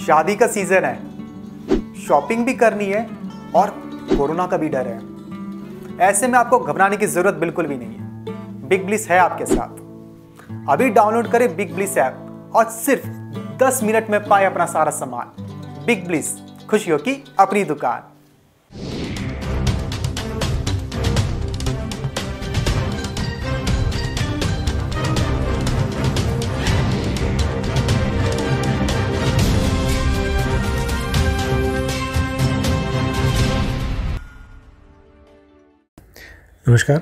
शादी का सीजन है, शॉपिंग भी करनी है और कोरोना का भी डर है। ऐसे में आपको घबराने की जरूरत बिल्कुल भी नहीं है। BigBLiess है आपके साथ। अभी डाउनलोड करें BigBLiess ऐप और सिर्फ 10 मिनट में पाएं अपना सारा सामान। BigBLiess, खुशियों की अपनी दुकान। नमस्कार।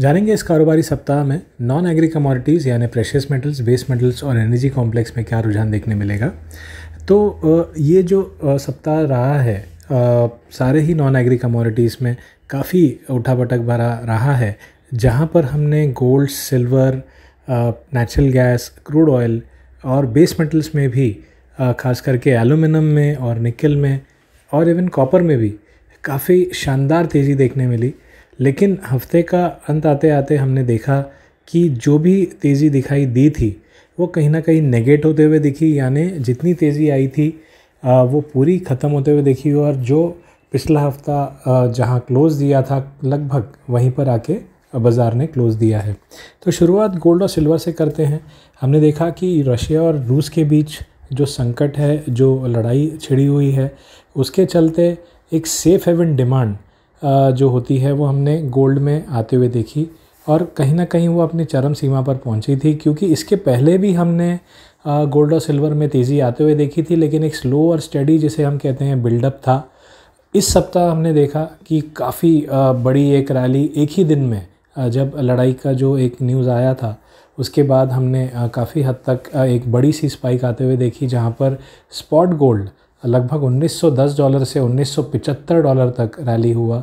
जानेंगे इस कारोबारी सप्ताह में नॉन एग्री कमोडिटीज़ यानी प्रेशियस मेटल्स, बेस मेटल्स और एनर्जी कॉम्प्लेक्स में क्या रुझान देखने मिलेगा। तो ये जो सप्ताह रहा है सारे ही नॉन एग्री कमोडिटीज़ में काफ़ी उठापटक भरा रहा है, जहाँ पर हमने gold, silver, natural gas, crude oil और बेस मेटल्स में भी, खास करके एल्यूमिनियम में और निकल में और इवन कॉपर में भी काफ़ी शानदार तेज़ी देखने मिली। लेकिन हफ्ते का अंत आते आते हमने देखा कि जो भी तेज़ी दिखाई दी थी वो कहीं ना कहीं नेगेट होते हुए दिखी, यानी जितनी तेज़ी आई थी वो पूरी ख़त्म होते हुए दिखी। और जो पिछला हफ्ता जहां क्लोज़ दिया था लगभग वहीं पर आके बाज़ार ने क्लोज़ दिया है। तो शुरुआत गोल्ड और सिल्वर से करते हैं। हमने देखा कि रशिया और रूस के बीच जो संकट है, जो लड़ाई छिड़ी हुई है, उसके चलते एक सेफ़ हेवन डिमांड जो होती है वो हमने गोल्ड में आते हुए देखी और कहीं ना कहीं वो अपनी चरम सीमा पर पहुंची थी, क्योंकि इसके पहले भी हमने गोल्ड और सिल्वर में तेज़ी आते हुए देखी थी, लेकिन एक स्लो और स्टडी जिसे हम कहते हैं बिल्डअप था। इस सप्ताह हमने देखा कि काफ़ी बड़ी एक रैली एक ही दिन में, जब लड़ाई का जो एक न्यूज़ आया था उसके बाद हमने काफ़ी हद तक एक बड़ी सी स्पाइक आते हुए देखी, जहाँ पर स्पॉट गोल्ड लगभग 1910 डॉलर से 1975 डॉलर तक रैली हुआ।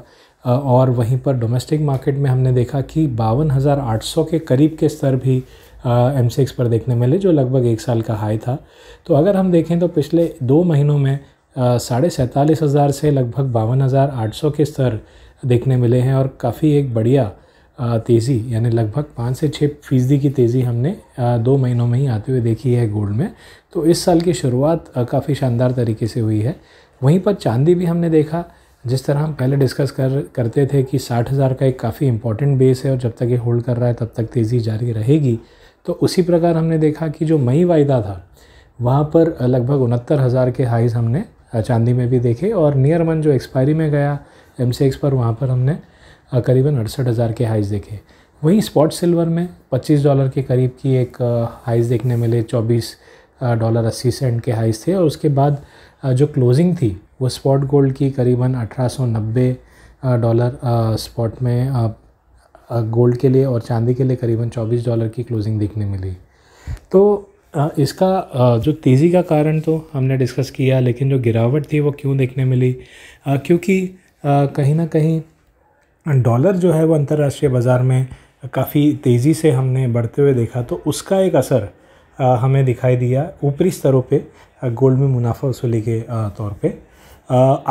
और वहीं पर डोमेस्टिक मार्केट में हमने देखा कि 52,800 के करीब के स्तर भी MCX पर देखने मिले, जो लगभग एक साल का हाई था। तो अगर हम देखें तो पिछले 2 महीनों में 47,500 से लगभग 52,800 के स्तर देखने मिले हैं और काफ़ी एक बढ़िया तेज़ी, यानी लगभग 5 से 6% की तेज़ी हमने 2 महीनों में ही आते हुए देखी है गोल्ड में। तो इस साल की शुरुआत काफ़ी शानदार तरीके से हुई है। वहीं पर चांदी भी हमने देखा, जिस तरह हम पहले डिस्कस करते थे कि 60,000 का एक काफ़ी इंपॉर्टेंट बेस है और जब तक ये होल्ड कर रहा है तब तक तेज़ी जारी रहेगी। तो उसी प्रकार हमने देखा कि जो मई वायदा था वहाँ पर लगभग 69,000 के हाइज़ हमने चांदी में भी देखे और नियर मंथ जो एक्सपायरी में गया MCX पर, वहाँ पर हमने करीबन 68,000 के हाइज़ देखे। वहीं स्पॉट सिल्वर में 25 डॉलर के करीब की एक हाइज़ देखने मिले, 24.80 डॉलर के हाइज़ थे। और उसके बाद जो क्लोजिंग थी वो स्पॉट गोल्ड की करीबन 1890 डॉलर स्पॉट में गोल्ड के लिए और चांदी के लिए करीबन 24 डॉलर की क्लोजिंग देखने मिली। तो इसका जो तेज़ी का कारण तो हमने डिस्कस किया, लेकिन जो गिरावट थी वो क्यों देखने मिली, क्योंकि कहीं ना कहीं डॉलर जो है वो अंतर्राष्ट्रीय बाज़ार में काफ़ी तेज़ी से हमने बढ़ते हुए देखा। तो उसका एक असर हमें दिखाई दिया ऊपरी स्तरों पे गोल्ड में मुनाफा वसूली के तौर पे।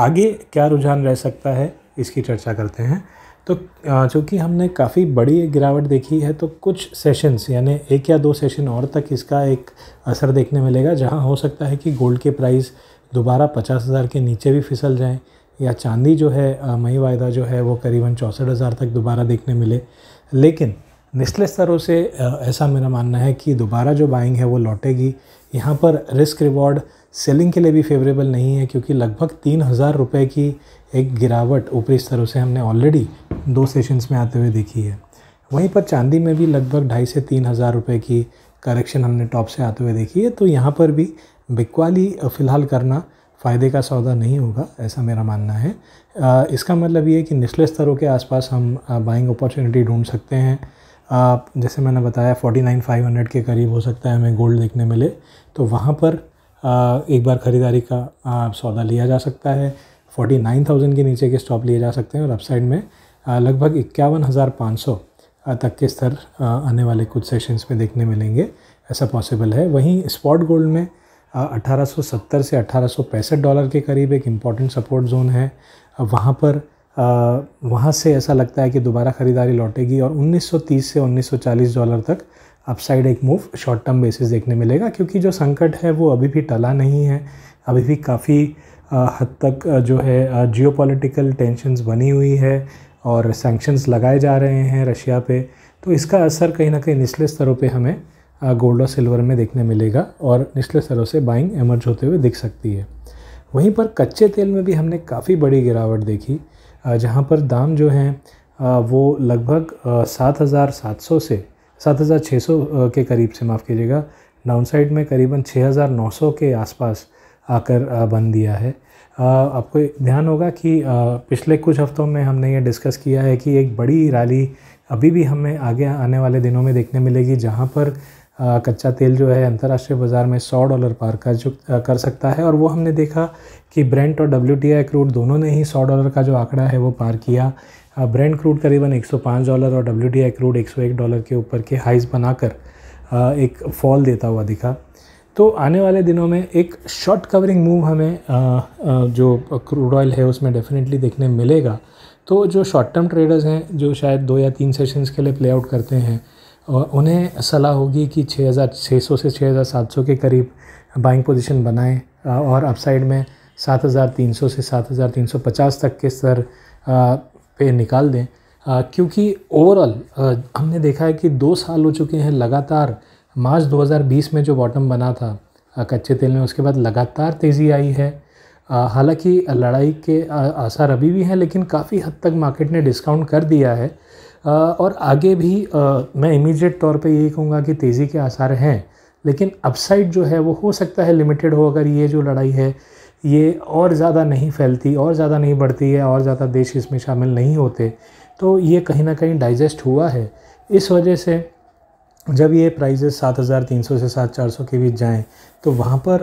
आगे क्या रुझान रह सकता है इसकी चर्चा करते हैं। तो चूँकि हमने काफ़ी बड़ी गिरावट देखी है, तो कुछ सेशंस यानी 1 या 2 सेशन और तक इसका एक असर देखने मिलेगा, जहाँ हो सकता है कि गोल्ड के प्राइस दोबारा 50,000 के नीचे भी फिसल जाएँ या चांदी जो है मई वायदा जो है वो करीबन 64,000 तक दोबारा देखने मिले। लेकिन निचले स्तरों से ऐसा मेरा मानना है कि दोबारा जो बाइंग है वो लौटेगी। यहाँ पर रिस्क रिवॉर्ड सेलिंग के लिए भी फेवरेबल नहीं है, क्योंकि लगभग 3,000 रुपये की एक गिरावट ऊपरी स्तरों से हमने ऑलरेडी 2 सेशंस में आते हुए देखी है। वहीं पर चांदी में भी लगभग 2,500 से 3,000 रुपये की करेक्शन हमने टॉप से आते हुए देखी है। तो यहाँ पर भी बिकवाली फ़िलहाल करना फ़ायदे का सौदा नहीं होगा, ऐसा मेरा मानना है। इसका मतलब ये है कि निचले स्तरों के आसपास हम बाइंग अपॉर्चुनिटी ढूंढ सकते हैं। जैसे मैंने बताया 49,500 के करीब हो सकता है हमें गोल्ड देखने मिले, तो वहाँ पर एक बार ख़रीदारी का सौदा लिया जा सकता है। 49,000 के नीचे के स्टॉप लिए जा सकते हैं और अपसाइड में लगभग 51,500 तक के स्तर आने वाले कुछ सेशंस में देखने मिलेंगे, ऐसा पॉसिबल है। वहीं स्पॉट गोल्ड में 1870 से 1865 डॉलर के करीब एक इम्पॉर्टेंट सपोर्ट जोन है, वहाँ से ऐसा लगता है कि दोबारा ख़रीदारी लौटेगी और 1930 से 1940 डॉलर तक अपसाइड एक मूव शॉर्ट टर्म बेसिस देखने मिलेगा, क्योंकि जो संकट है वो अभी भी टला नहीं है। अभी भी काफ़ी हद तक जो है जियोपॉलिटिकल टेंशन्स बनी हुई है और सैंक्शंस लगाए जा रहे हैं रशिया पे, तो इसका असर कहीं ना कहीं निचले स्तरों पे हमें गोल्ड और सिल्वर में देखने मिलेगा और निचले स्तरों से बाइंग एमर्ज होते हुए दिख सकती है। वहीं पर कच्चे तेल में भी हमने काफ़ी बड़ी गिरावट देखी, जहाँ पर दाम जो हैं वो लगभग 7,700 से 7,600 के करीब से, माफ़ कीजिएगा, डाउन साइड में करीबन 6,900 के आसपास आकर बन दिया है। आपको ध्यान होगा कि पिछले कुछ हफ्तों में हमने ये डिस्कस किया है कि एक बड़ी रैली अभी भी हमें आगे आने वाले दिनों में देखने मिलेगी, जहां पर कच्चा तेल जो है अंतर्राष्ट्रीय बाज़ार में $100 पार कर सकता है। और वो हमने देखा कि ब्रेंट और WTI क्रूड दोनों ने ही $100 का जो आंकड़ा है वो पार किया। ब्रेंट क्रूड करीबन $105 और WTI क्रूड $101 के ऊपर के हाइज़ बनाकर एक फॉल देता हुआ दिखा। तो आने वाले दिनों में एक शॉर्ट कवरिंग मूव हमें जो क्रूड ऑयल है उसमें डेफिनेटली देखने मिलेगा। तो जो शॉर्ट टर्म ट्रेडर्स हैं, जो शायद 2 या 3 सेशंस के लिए प्ले आउट करते हैं, उन्हें सलाह होगी कि 6,600 से 6,700 के करीब बाइंग पोजीशन बनाएं और अपसाइड में 7,300 से 7,350 तक के स्तर पे निकाल दें, क्योंकि ओवरऑल हमने देखा है कि 2 साल हो चुके हैं लगातार। मार्च 2020 में जो बॉटम बना था कच्चे तेल में, उसके बाद लगातार तेज़ी आई है। हालांकि लड़ाई के आसार अभी भी हैं, लेकिन काफ़ी हद तक मार्केट ने डिस्काउंट कर दिया है। और आगे भी मैं इमीडिएट तौर पे यही कहूँगा कि तेज़ी के आसार हैं, लेकिन अपसाइड जो है वो हो सकता है लिमिटेड हो, अगर ये जो लड़ाई है ये और ज़्यादा नहीं फैलती, और ज़्यादा नहीं बढ़ती है, और ज़्यादा देश इसमें शामिल नहीं होते, तो ये कहीं ना कहीं डाइजेस्ट हुआ है। इस वजह से जब ये प्राइसेस 7,300 से 7,400 के बीच जाएं, तो वहाँ पर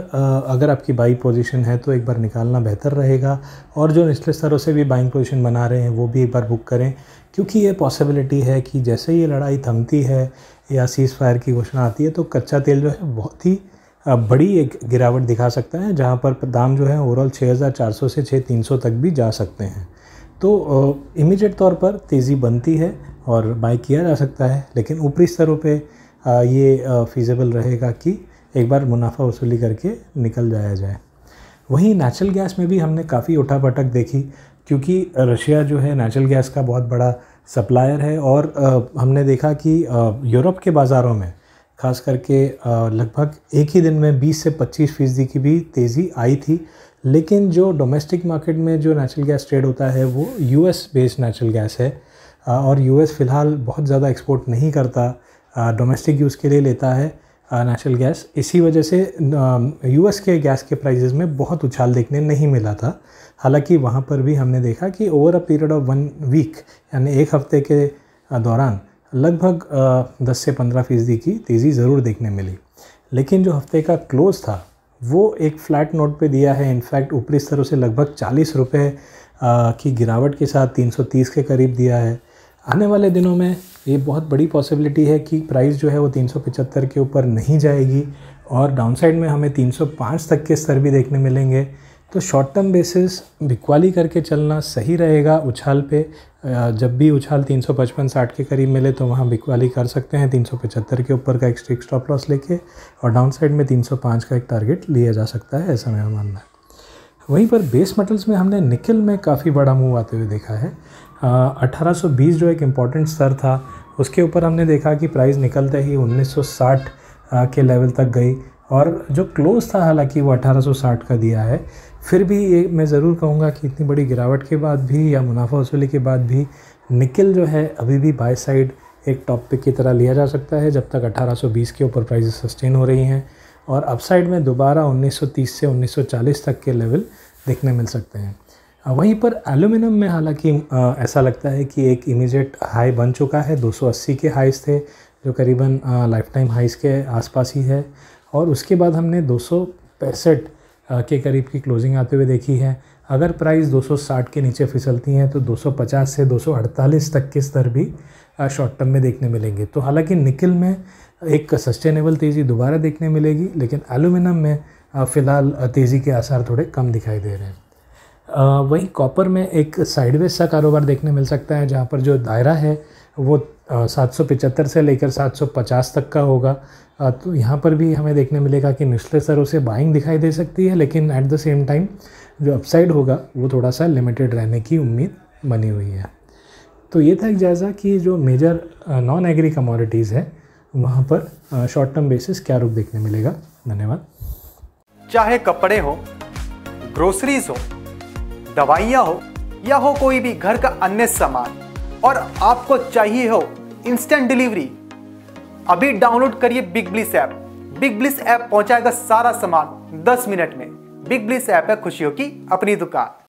अगर आपकी बाइंग पोजीशन है तो एक बार निकालना बेहतर रहेगा, और जो निचले स्तरों से भी बाइंग पोजीशन बना रहे हैं वो भी एक बार बुक करें, क्योंकि ये पॉसिबिलिटी है कि जैसे ये लड़ाई थमती है या सीज़ फायर की घोषणा आती है, तो कच्चा तेल जो है बहुत ही बड़ी एक गिरावट दिखा सकता है, जहाँ पर दाम जो है ओवरऑल 6,400 से 6,300 तक भी जा सकते हैं। तो इमीडिएट तौर पर तेज़ी बनती है और बाय किया जा सकता है, लेकिन ऊपरी स्तरों पे ये फिज़िबल रहेगा कि एक बार मुनाफा वसूली करके निकल जाया जाए। वहीं नेचुरल गैस में भी हमने काफ़ी उठा पटक देखी, क्योंकि रशिया जो है नेचुरल गैस का बहुत बड़ा सप्लायर है, और हमने देखा कि यूरोप के बाज़ारों में ख़ास करके लगभग एक ही दिन में 20 से 25% की भी तेज़ी आई थी। लेकिन जो डोमेस्टिक मार्केट में जो नेचुरल गैस ट्रेड होता है वो US बेस्ड नेचुरल गैस है, और US फ़िलहाल बहुत ज़्यादा एक्सपोर्ट नहीं करता, डोमेस्टिक यूज़ के लिए लेता है नेचुरल गैस। इसी वजह से US के गैस के प्राइसेस में बहुत उछाल देखने नहीं मिला था। हालांकि वहाँ पर भी हमने देखा कि over a period of 1 week यानी एक हफ्ते के दौरान लगभग 10 से 15% की तेज़ी ज़रूर देखने मिली, लेकिन जो हफ्ते का क्लोज़ था वो एक फ़्लैट नोट पे दिया है। इनफैक्ट ऊपरी स्तरों से लगभग ₹40 की गिरावट के साथ 330 के करीब दिया है। आने वाले दिनों में ये बहुत बड़ी पॉसिबिलिटी है कि प्राइस जो है वो 375 के ऊपर नहीं जाएगी, और डाउनसाइड में हमें 305 तक के स्तर भी देखने मिलेंगे। तो शॉर्ट टर्म बेसिस बिकवाली करके चलना सही रहेगा। उछाल पे जब भी उछाल 355-60 के करीब मिले तो वहाँ बिकवाली कर सकते हैं, 375 के ऊपर का एक स्ट्रिक स्टॉप लॉस लेके, और डाउनसाइड में 305 का एक टारगेट लिया जा सकता है, ऐसा मेरा मानना है। वहीं पर बेस मेटल्स में हमने निकल में काफ़ी बड़ा मूव आते हुए देखा है। 1820 जो एक इम्पॉर्टेंट स्तर था, उसके ऊपर हमने देखा कि प्राइस निकलते ही 1960 के लेवल तक गई, और जो क्लोज़ था हालांकि वो 1860 का दिया है। फिर भी ये मैं ज़रूर कहूँगा कि इतनी बड़ी गिरावट के बाद भी या मुनाफा वसूली के बाद भी निकल जो है अभी भी बाय साइड एक टॉप पिक की तरह लिया जा सकता है, जब तक 1820 के ऊपर प्राइसेस सस्टेन हो रही हैं, और अपसाइड में दोबारा 1930 से 1940 तक के लेवल देखने मिल सकते हैं। वहीं पर एल्यूमिनियम में हालांकि ऐसा लगता है कि एक इमीडिएट हाई बन चुका है। 280 के हाइज़ थे जो करीबन लाइफ टाइम हाइज़ के आसपास ही है, और उसके बाद हमने 265 के करीब की क्लोजिंग आते हुए देखी है। अगर प्राइस 260 के नीचे फिसलती हैं तो 250 से 248 तक के स्तर भी शॉर्ट टर्म में देखने मिलेंगे। तो हालांकि निकल में एक सस्टेनेबल तेज़ी दोबारा देखने मिलेगी, लेकिन एल्यूमिनियम में फ़िलहाल तेज़ी के आसार थोड़े कम दिखाई दे रहे हैं। वहीं कॉपर में एक साइडवेज सा कारोबार देखने मिल सकता है, जहाँ पर जो दायरा है वो 775 से लेकर 750 तक का होगा। तो यहाँ पर भी हमें देखने मिलेगा कि निचले स्तरों से बाइंग दिखाई दे सकती है, लेकिन एट द सेम टाइम जो अपसाइड होगा वो थोड़ा सा लिमिटेड रहने की उम्मीद बनी हुई है। तो ये था एक जायज़ा कि जो मेजर नॉन एग्री कमोडिटीज़ है वहाँ पर शॉर्ट टर्म बेसिस क्या रुख देखने मिलेगा। धन्यवाद। चाहे कपड़े हो, ग्रोसरीज हो, दवाइयाँ हो या हो कोई भी घर का अन्य सामान और आपको चाहिए हो इंस्टेंट डिलीवरी, अभी डाउनलोड करिए BigBLiess ऐप। BigBLiess ऐप पहुंचाएगा सारा सामान 10 मिनट में। BigBLiess ऐप है खुशियों की अपनी दुकान।